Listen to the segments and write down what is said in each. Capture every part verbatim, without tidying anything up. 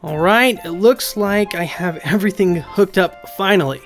All right, it looks like I have everything hooked up finally.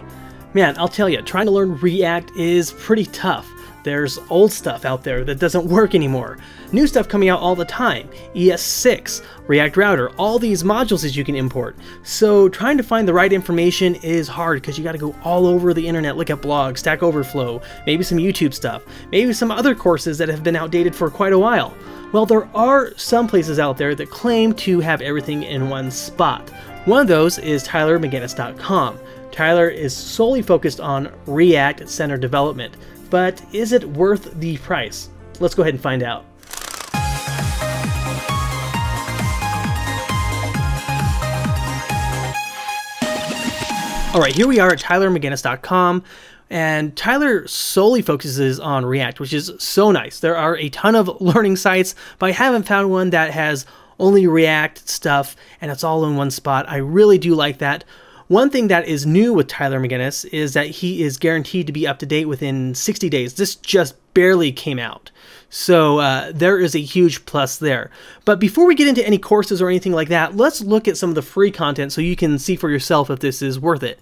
Man, I'll tell you, trying to learn React is pretty tough. There's old stuff out there that doesn't work anymore. New stuff coming out all the time. E S six, React Router, all these modules that you can import. So trying to find the right information is hard because you got to go all over the internet, look at blogs, Stack Overflow, maybe some YouTube stuff, maybe some other courses that have been outdated for quite a while. Well, there are some places out there that claim to have everything in one spot. One of those is Tyler McGinnis dot com. Tyler is solely focused on React-centered development. But is it worth the price? Let's go ahead and find out. All right, here we are at Tyler McGinnis dot com, and Tyler solely focuses on React, which is so nice. There are a ton of learning sites, but I haven't found one that has only React stuff, and it's all in one spot. I really do like that. One thing that is new with Tyler McGinnis is that he is guaranteed to be up to date within sixty days. This just barely came out. So uh, there is a huge plus there. But before we get into any courses or anything like that, let's look at some of the free content so you can see for yourself if this is worth it.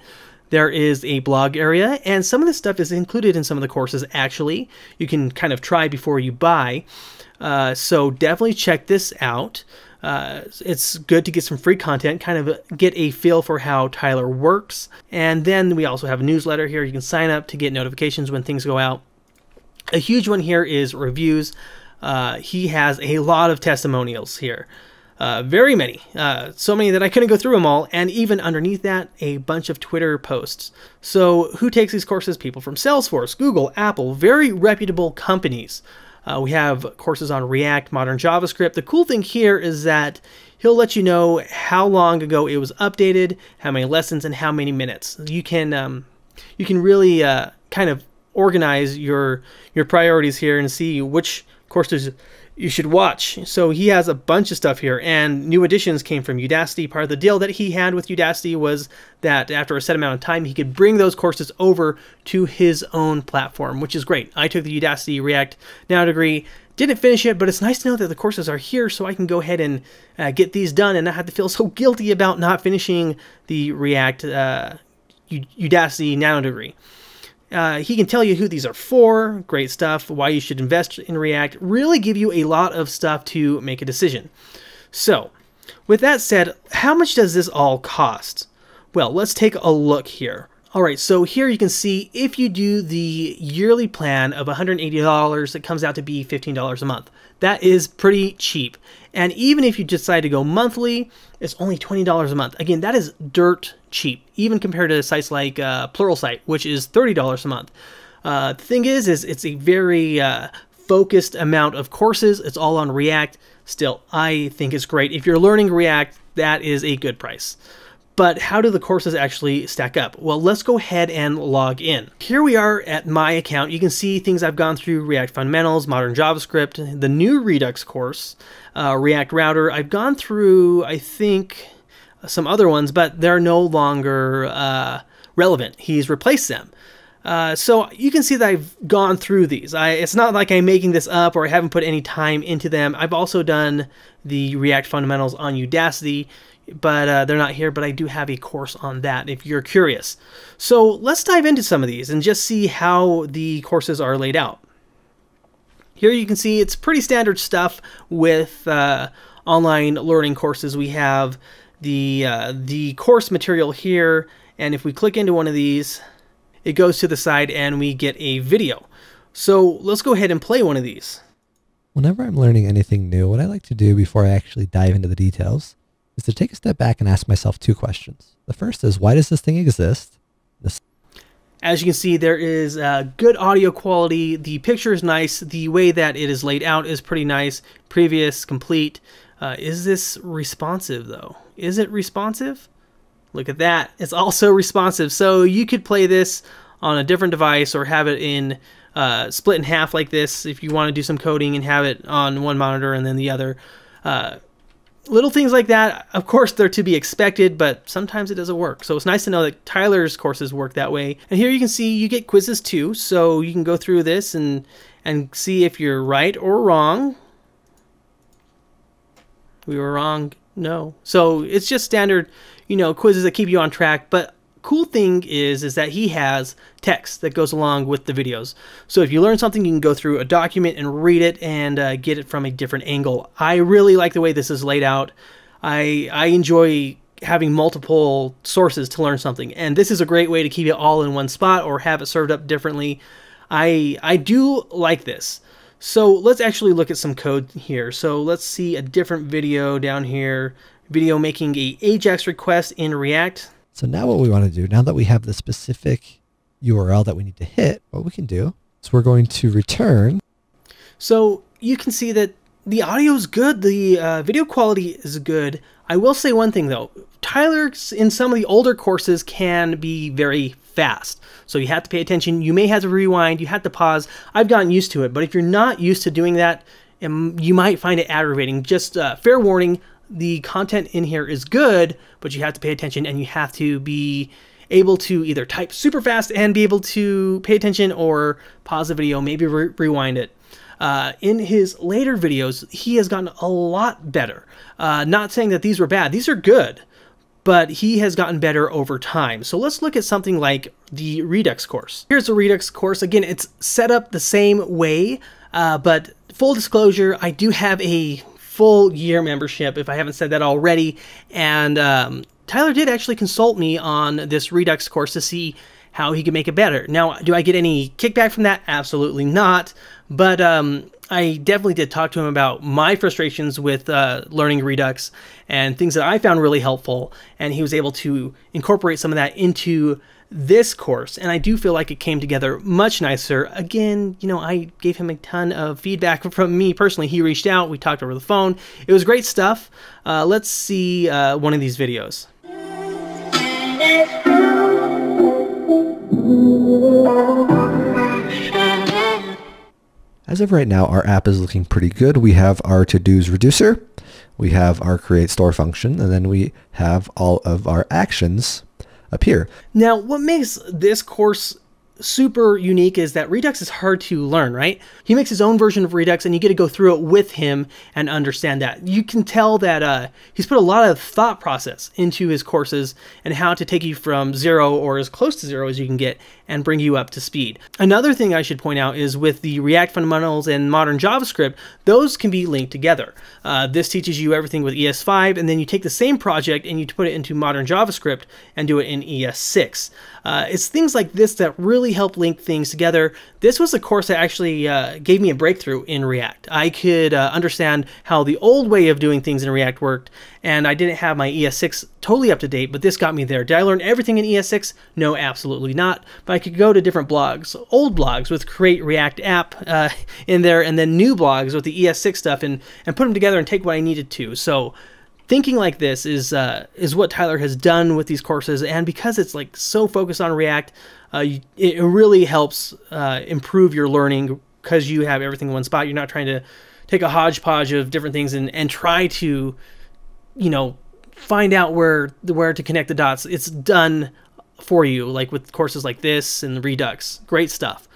There is a blog area, and some of this stuff is included in some of the courses, actually. You can kind of try before you buy. Uh, so definitely check this out. Uh, it's good to get some free content, kind of get a feel for how Tyler works. And then we also have a newsletter here. You can sign up to get notifications when things go out. A huge one here is reviews. Uh, he has a lot of testimonials here. Uh, very many. Uh, so many that I couldn't go through them all. And even underneath that, a bunch of Twitter posts. So who takes these courses? People from Salesforce, Google, Apple, very reputable companies. Uh, we have courses on React, modern JavaScript. The cool thing here is that he'll let you know how long ago it was updated, how many lessons, and how many minutes. You can um, you can really uh, kind of organize your your priorities here and see which courses you should watch. So he has a bunch of stuff here, and new additions came from Udacity. Part of the deal that he had with Udacity was that after a set amount of time, he could bring those courses over to his own platform, which is great. I took the Udacity React Now degree, didn't finish it, but it's nice to know that the courses are here so I can go ahead and uh, get these done and not have to feel so guilty about not finishing the React uh, Udacity Now degree. Uh, he can tell you who these are for, great stuff, why you should invest in React, really give you a lot of stuff to make a decision. So, with that said, how much does this all cost? Well, let's take a look here. All right, so here you can see if you do the yearly plan of one hundred eighty dollars, it comes out to be fifteen dollars a month. That is pretty cheap. And even if you decide to go monthly, it's only twenty dollars a month. Again, that is dirt cheap, even compared to sites like uh, Pluralsight, which is thirty dollars a month. Uh, the thing is, is it's a very uh, focused amount of courses. It's all on React. Still, I think it's great. If you're learning React, that is a good price. But how do the courses actually stack up? Well, let's go ahead and log in. Here we are at my account. You can see things I've gone through: React Fundamentals, Modern JavaScript, the new Redux course, uh, React Router. I've gone through, I think, some other ones, but they're no longer uh, relevant. He's replaced them. Uh, so you can see that I've gone through these. I, it's not like I'm making this up or I haven't put any time into them. I've also done the React Fundamentals on Udacity, but uh, they're not here, but I do have a course on that if you're curious. So let's dive into some of these and just see how the courses are laid out. Here you can see it's pretty standard stuff with uh, online learning courses. We have the, uh, the course material here, and if we click into one of these, it goes to the side and we get a video. So let's go ahead and play one of these. Whenever I'm learning anything new, what I like to do before I actually dive into the details is to take a step back and ask myself two questions. The first is, why does this thing exist? This As you can see, there is uh, good audio quality. The picture is nice. The way that it is laid out is pretty nice. Previous, complete. Uh, is this responsive though? Is it responsive? Look at that. It's also responsive. So you could play this on a different device or have it in uh, split in half like this if you want to do some coding and have it on one monitor and then the other. Uh, little things like that, of course, they're to be expected, but sometimes it doesn't work. So it's nice to know that Tyler's courses work that way. And here you can see you get quizzes too. So you can go through this and, and see if you're right or wrong. We were wrong. no. So it's just standard, you know, quizzes that keep you on track. But cool thing is, is that he has text that goes along with the videos. So if you learn something, you can go through a document and read it and uh, get it from a different angle. I really like the way this is laid out. I, I enjoy having multiple sources to learn something. And this is a great way to keep it all in one spot or have it served up differently. I, I do like this. So let's actually look at some code here. So let's see a different video down here. Video making a AJAX request in React. So now what we want to do, now that we have the specific U R L that we need to hit, what we can do is we're going to return. So you can see that the audio is good. The uh, video quality is good. I will say one thing though, Tyler in some of the older courses can be very fast. So you have to pay attention. You may have to rewind. You have to pause. I've gotten used to it, but if you're not used to doing that, you might find it aggravating. Just uh, fair warning, the content in here is good, but you have to pay attention and you have to be able to either type super fast and be able to pay attention or pause the video, maybe re rewind it. Uh, in his later videos, he has gotten a lot better. Uh, not saying that these were bad, these are good, but he has gotten better over time. So let's look at something like the Redux course. Here's the Redux course. Again, it's set up the same way, uh, but full disclosure, I do have a full year membership, if I haven't said that already. And um, Tyler did actually consult me on this Redux course to see how he could make it better. Now, do I get any kickback from that? Absolutely not. But um, I definitely did talk to him about my frustrations with uh, learning Redux and things that I found really helpful. And he was able to incorporate some of that into this course. And I do feel like it came together much nicer. Again, you know, I gave him a ton of feedback from me personally. He reached out, we talked over the phone. It was great stuff. Uh, let's see uh, one of these videos. As of right now, our app is looking pretty good. We have our to-dos reducer, we have our create store function, and then we have all of our actions up here. Now, what makes this course super unique is that Redux is hard to learn, right? He makes his own version of Redux and you get to go through it with him and understand that. You can tell that uh, he's put a lot of thought process into his courses and how to take you from zero or as close to zero as you can get and bring you up to speed. Another thing I should point out is with the React fundamentals and modern JavaScript, those can be linked together. Uh, this teaches you everything with E S five, and then you take the same project and you put it into modern JavaScript and do it in E S six. Uh, it's things like this that really help link things together. This was a course that actually uh, gave me a breakthrough in React. I could uh, understand how the old way of doing things in React worked, and I didn't have my E S six totally up to date, but this got me there. Did I learn everything in E S six? No, absolutely not. But I could go to different blogs, old blogs with Create React App uh, in there, and then new blogs with the E S six stuff, and, and put them together and take what I needed to. So thinking like this is uh, is what Tyler has done with these courses, and because it's like so focused on React, uh, you, it really helps uh, improve your learning because you have everything in one spot. You're not trying to take a hodgepodge of different things and, and try to, you know, find out where where to connect the dots. It's done for you, like with courses like this and Redux. Great stuff.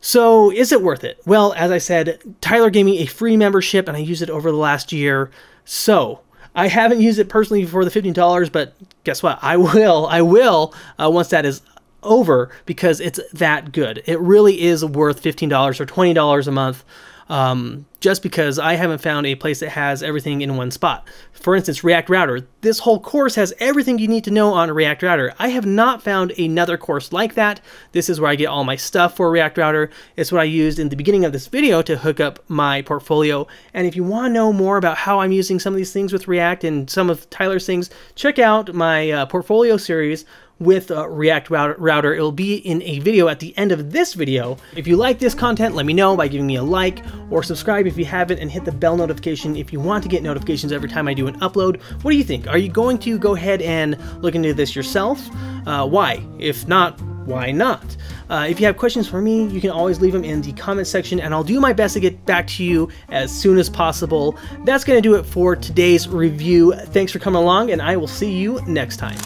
So is it worth it? Well, as I said, Tyler gave me a free membership, and I used it over the last year. So I haven't used it personally for the fifteen dollars, but guess what? I will. I will uh, once that is over, because it's that good. It really is worth fifteen dollars or twenty dollars a month, um, just because I haven't found a place that has everything in one spot. For instance, React Router. This whole course has everything you need to know on React Router. I have not found another course like that. This is where I get all my stuff for React Router. It's what I used in the beginning of this video to hook up my portfolio. And if you want to know more about how I'm using some of these things with React and some of Tyler's things, check out my uh, portfolio series with uh, React Router. It'll be in a video at the end of this video. If you like this content, let me know by giving me a like or subscribe if you haven't, and hit the bell notification if you want to get notifications every time I do an upload. What do you think? Are you going to go ahead and look into this yourself? Uh, why? If not, why not? Uh, if you have questions for me, you can always leave them in the comment section, and I'll do my best to get back to you as soon as possible. That's going to do it for today's review. Thanks for coming along, and I will see you next time.